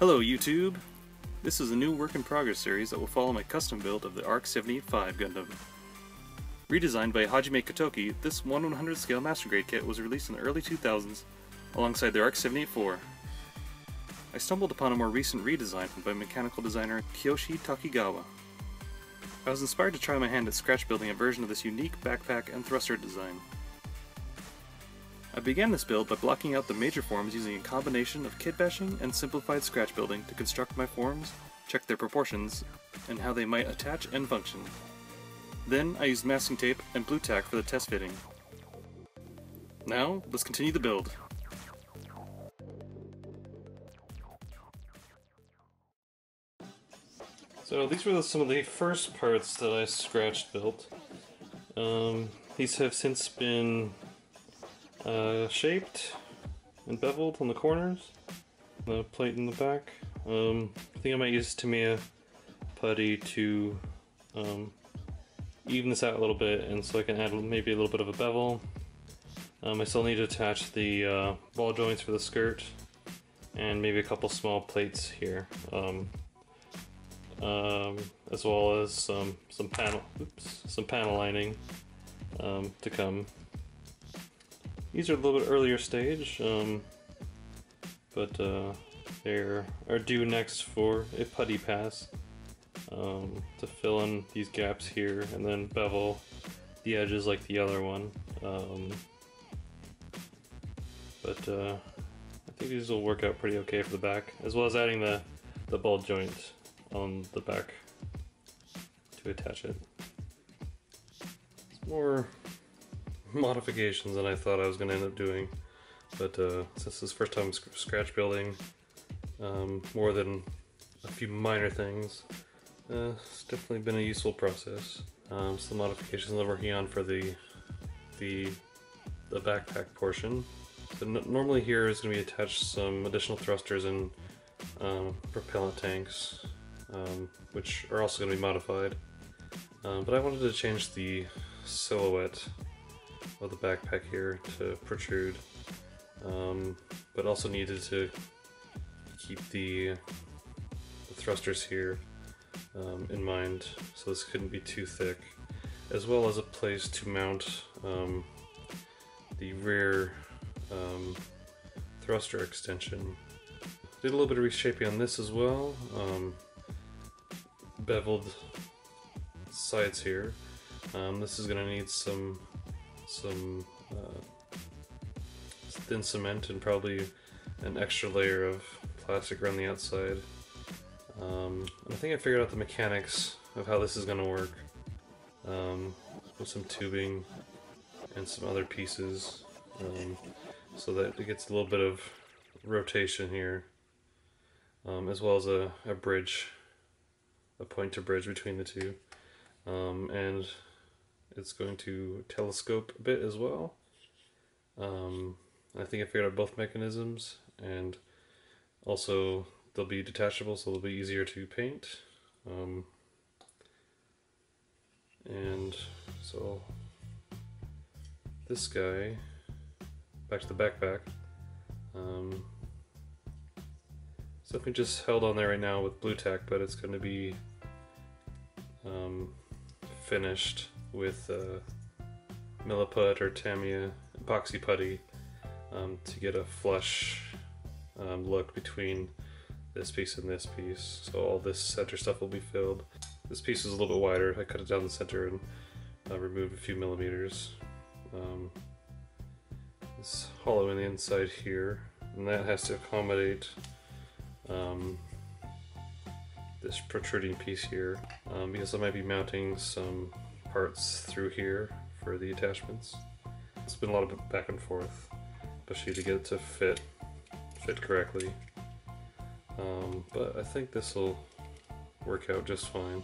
Hello YouTube! This is a new work in progress series that will follow my custom build of the RX-78-5 Gundam. Redesigned by Hajime Katoki, this 1/100 scale master grade kit was released in the early 2000s alongside the RX-78-4. I stumbled upon a more recent redesign by mechanical designer Kiyoshi Takigawa. I was inspired to try my hand at scratch building a version of this unique backpack and thruster design. I began this build by blocking out the major forms using a combination of kit bashing and simplified scratch building to construct my forms, check their proportions, and how they might attach and function. Then I used masking tape and blue tack for the test fitting. Now, let's continue the build. So these were some of the first parts that I scratch built. These have since been shaped and beveled on the corners, the plate in the back. I think I might use Tamiya putty to even this out a little bit, and so I can add maybe a little bit of a bevel. I still need to attach the ball joints for the skirt and maybe a couple small plates here, as well as some panel lining to come. These are a little bit earlier stage, but they are due next for a putty pass to fill in these gaps here and then bevel the edges like the other one. But I think these will work out pretty okay for the back, as well as adding the ball joint on the back to attach it. It's more modifications than I thought I was going to end up doing, but since this is the first time scratch building, more than a few minor things, it's definitely been a useful process. Some modifications I'm working on for the backpack portion. So normally here is going to be attached some additional thrusters and propellant tanks, which are also going to be modified, but I wanted to change the silhouette of the backpack here to protrude, but also needed to keep the thrusters here in mind, so this couldn't be too thick, as well as a place to mount the rear thruster extension. Did a little bit of reshaping on this as well, beveled sides here. This is going to need some thin cement and probably an extra layer of plastic around the outside. I think I figured out the mechanics of how this is going to work with some tubing and some other pieces, so that it gets a little bit of rotation here, as well as a bridge, a point to bridge between the two, and it's going to telescope a bit as well. I think I figured out both mechanisms, and also they'll be detachable, so they'll be easier to paint. And so this guy, back to the backpack, it's definitely just held on there right now with blue tack, but it's going to be finished with Milliput or Tamiya epoxy putty to get a flush look between this piece and this piece. So all this center stuff will be filled. This piece is a little bit wider. I cut it down the center and removed a few millimeters. It's hollow in the inside here, and that has to accommodate this protruding piece here, because I might be mounting some parts through here for the attachments. It's been a lot of back and forth, especially to get it to fit correctly. But I think this will work out just fine.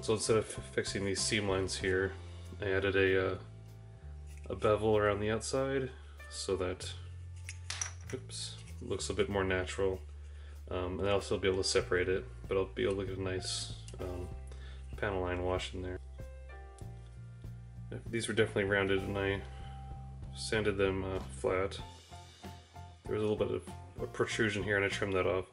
So instead of fixing these seam lines here, I added a bevel around the outside so that looks a bit more natural, and I'll still be able to separate it, but I'll be able to get a nice panel line wash in there. These were definitely rounded, and I sanded them flat. There was a little bit of a protrusion here, and I trimmed that off.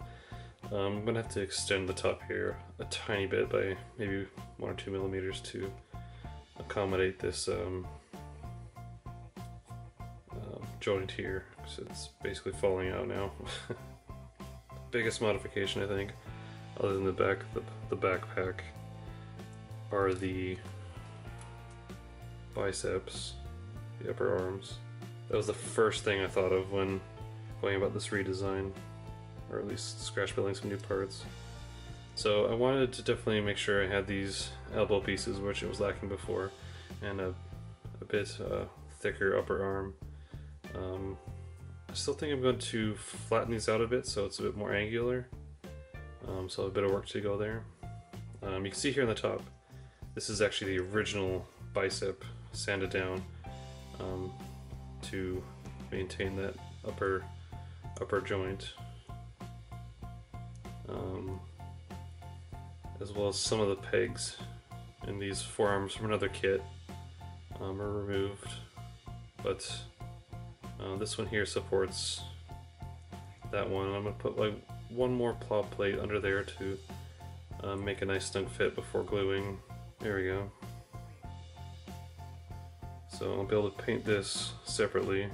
I'm gonna have to extend the top here a tiny bit by maybe 1 or 2 millimeters to accommodate this joint here, because it's basically falling out now. Biggest modification, I think, other than the back, the backpack, are the biceps, the upper arms. That was the first thing I thought of when going about this redesign, or at least scratch building some new parts. So I wanted to definitely make sure I had these elbow pieces, which it was lacking before, and a bit thicker upper arm. I still think I'm going to flatten these out a bit so it's a bit more angular, so a bit of work to go there. You can see here on the top, this is actually the original bicep sanded down to maintain that upper joint, as well as some of the pegs in these forearms from another kit are removed, but this one here supports that one. I'm going to put like one more plow plate under there to make a nice snug fit before gluing. There we go. So I'll be able to paint this separately,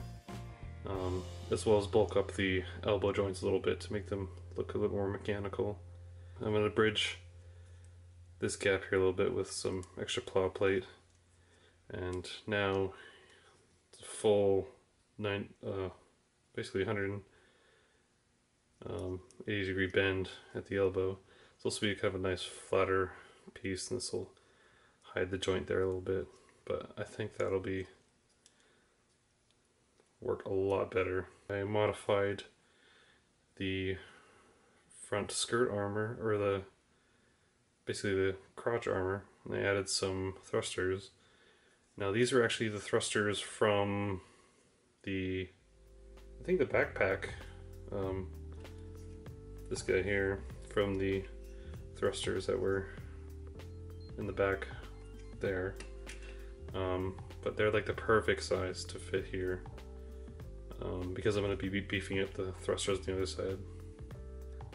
as well as bulk up the elbow joints a little bit to make them look a little more mechanical. I'm going to bridge this gap here a little bit with some extra plow plate, and now it's a full basically 180 degree bend at the elbow. It's also be kind of a nice flatter piece, and this will hide the joint there a little bit, but I think that'll be work a lot better. I modified the front skirt armor, or basically the crotch armor, and I added some thrusters. Now these are actually the thrusters from I think the backpack, this guy here, from the thrusters that were in the back there, but they're like the perfect size to fit here, because I'm going to be beefing up the thrusters on the other side.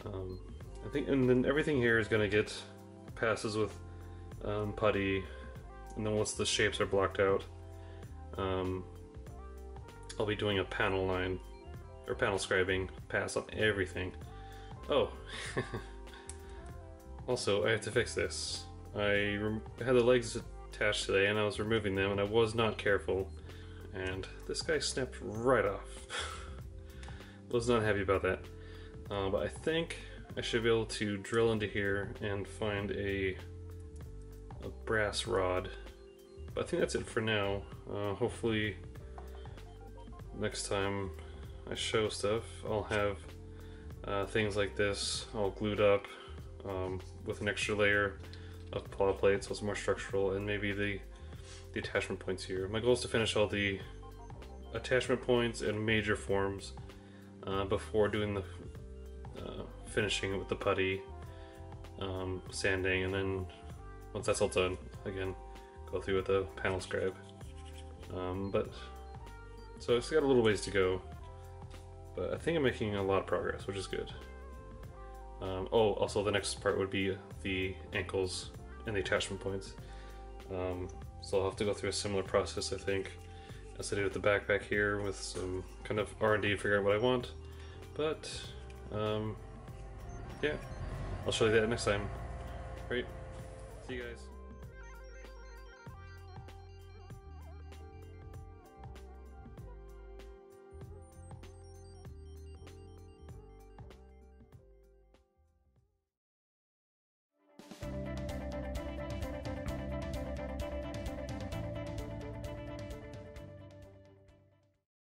I think, and then everything here is going to get passes with putty, and then once the shapes are blocked out, I'll be doing a panel line, or panel scribing pass on everything. Oh, also I have to fix this. I had the legs attached today and I was removing them and I was not careful, and this guy snapped right off. Was not happy about that, but I think I should be able to drill into here and find a brass rod. But I think that's it for now. Hopefully next time I show stuff, I'll have things like this all glued up with an extra layer of plow plate, so it's more structural, and maybe the attachment points here. My goal is to finish all the attachment points and major forms before doing the finishing with the putty, sanding, and then once that's all done, again, go through with the panel scribe. So it's got a little ways to go, but I think I'm making a lot of progress, which is good. Oh, also the next part would be the ankles and the attachment points. So I'll have to go through a similar process, I think, as I did with the backpack here, with some kind of R&D to figure out what I want. But, yeah, I'll show you that next time. Great. See you guys.